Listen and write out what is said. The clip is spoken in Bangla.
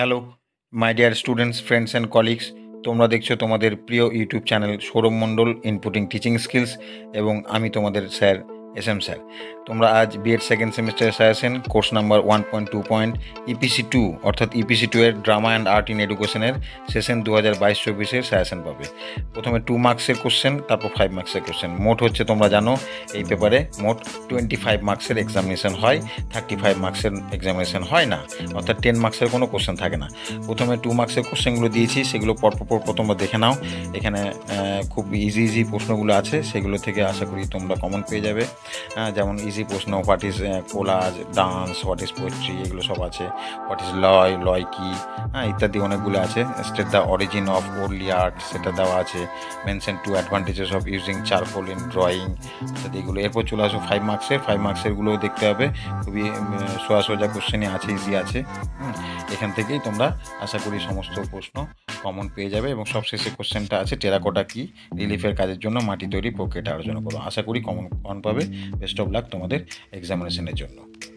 Hello, my dear students, friends and colleagues. তোমরা দেখছো তোমাদের প্রিয় ইউটিউব চ্যানেল শোরম মণ্ডল ইনপুটিং টিচিং স্কিলস এবং আমি তোমাদের স্যার এসএম স্যার। তোমরা আজ B Ed second semester SASEN course number 1.2. EPC-2 অর্থাৎ EPC-2 এর ড্রামা অ্যান্ড আর্ট ইন এডুকেশনের সেশন 2022-24 এর SASEN পাবে। প্রথমে 2 মার্কসের কোশ্চেন, তারপর 5 মার্কসের কোশ্চেন। মোট হচ্ছে তোমরা জানো এই পেপারে মোট 25 মার্কসের এক্সামিনেশন হয়, 35 মার্কসের এক্সামিনেশন হয় না, অর্থাৎ 10 মার্কসের কোনো কোশ্চেন থাকে না। প্রথমে 2 মার্কসের কোশ্চেনগুলো দিয়েছি, সেগুলো পরপর তোমরা দেখে নাও। এখানে খুব ইজি প্রশ্নগুলো আছে, সেগুলো থেকে আশা করি তোমরা কমন পেয়ে যাবে। যেমন ইজি প্রশ্ন, what is collage, dance, what is poetry, এগুলো সব আছে। হোয়াট ইজ লয়, লয় কী, ইত্যাদি অনেকগুলো আছে। State the origin of old art, সেটা দেওয়া আছে। Mention 2 advantages of using charcoal in drawing, ইত্যাদি এগুলো। এরপর চলে আসো 5 মার্কসের। 5 মার্কসেরগুলোও দেখতে হবে, খুবই সোজা কোশ্চেনই আছে, ইজি আছে। এখান থেকেই তোমরা আশা করি সমস্ত প্রশ্ন কমন পেয়ে যাবে। এবং সবশেষে কোশ্চেনটা আছে, টেরাকোটা কি, রিলিফের কাজের জন্য মাটি তৈরি প্রক্রিয়াটা আলোচনা করো। আশা করি কমন পাবে। বেস্ট অফ লাক তোমাদের এক্সামিনেশনের জন্য।